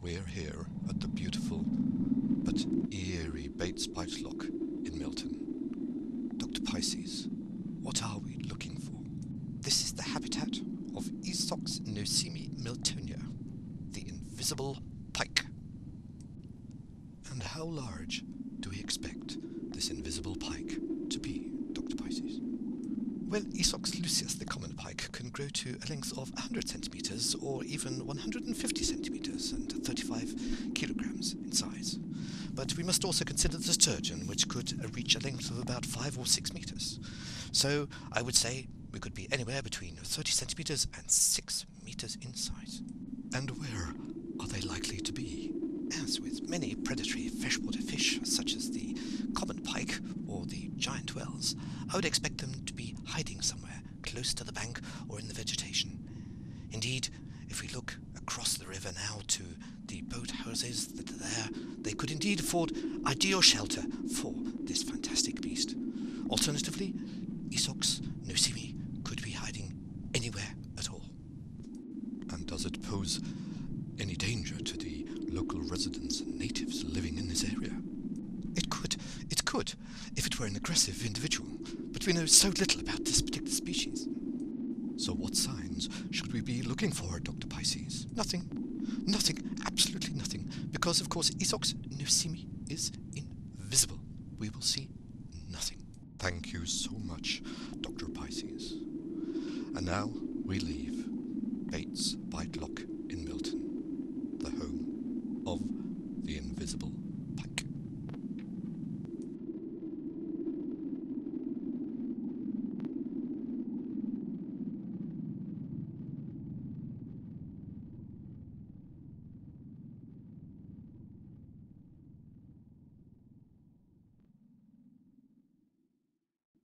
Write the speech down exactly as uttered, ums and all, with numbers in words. we're here at the beautiful but eerie Baits Bite Lock in Milton. Doctor Pisces, what are we looking for? This is the habitat of Esox noseeme Miltonia, the invisible pike. And how large do we expect this invisible pike to be, Doctor Pisces? Well, Esox lucius, the common pike, can grow to a length of one hundred centimetres or even one hundred fifty centimetres and thirty-five kilograms in size. But we must also consider the sturgeon, which could reach a length of about five or six metres. So I would say we could be anywhere between thirty centimetres and six metres in size. And where are they likely to be? As with many predatory freshwater fish, such as the common pike or the giant whales, I would expect them to be hiding somewhere close to the bank or in the vegetation. Indeed, if we look across the river now to the boathouses that are there, they could indeed afford ideal shelter for this fantastic beast. Alternatively, Esox noseeme could be hiding anywhere at all. And does it pose any danger to the local residents and natives living in this area? It could, it could, if it were an aggressive individual, but we know so little about this particular species. So what signs should we be looking for, Doctor Pisces? Nothing, nothing, absolutely nothing, because of course Esox noseeme is invisible. We will see nothing. Thank you so much, Doctor Pisces. And now we leave.